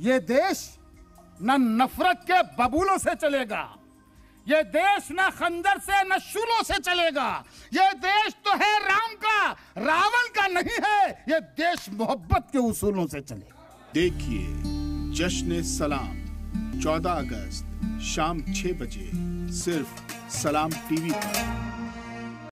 ये देश न नफरत के बबूलों से चलेगा, ये देश न खंजर से न शूलों से चलेगा। ये देश तो है राम का, रावण का नहीं है। ये देश मोहब्बत के उसूलों से चलेगा। देखिए जश्न सलाम 14 अगस्त शाम 6 बजे सिर्फ सलाम टीवी पर।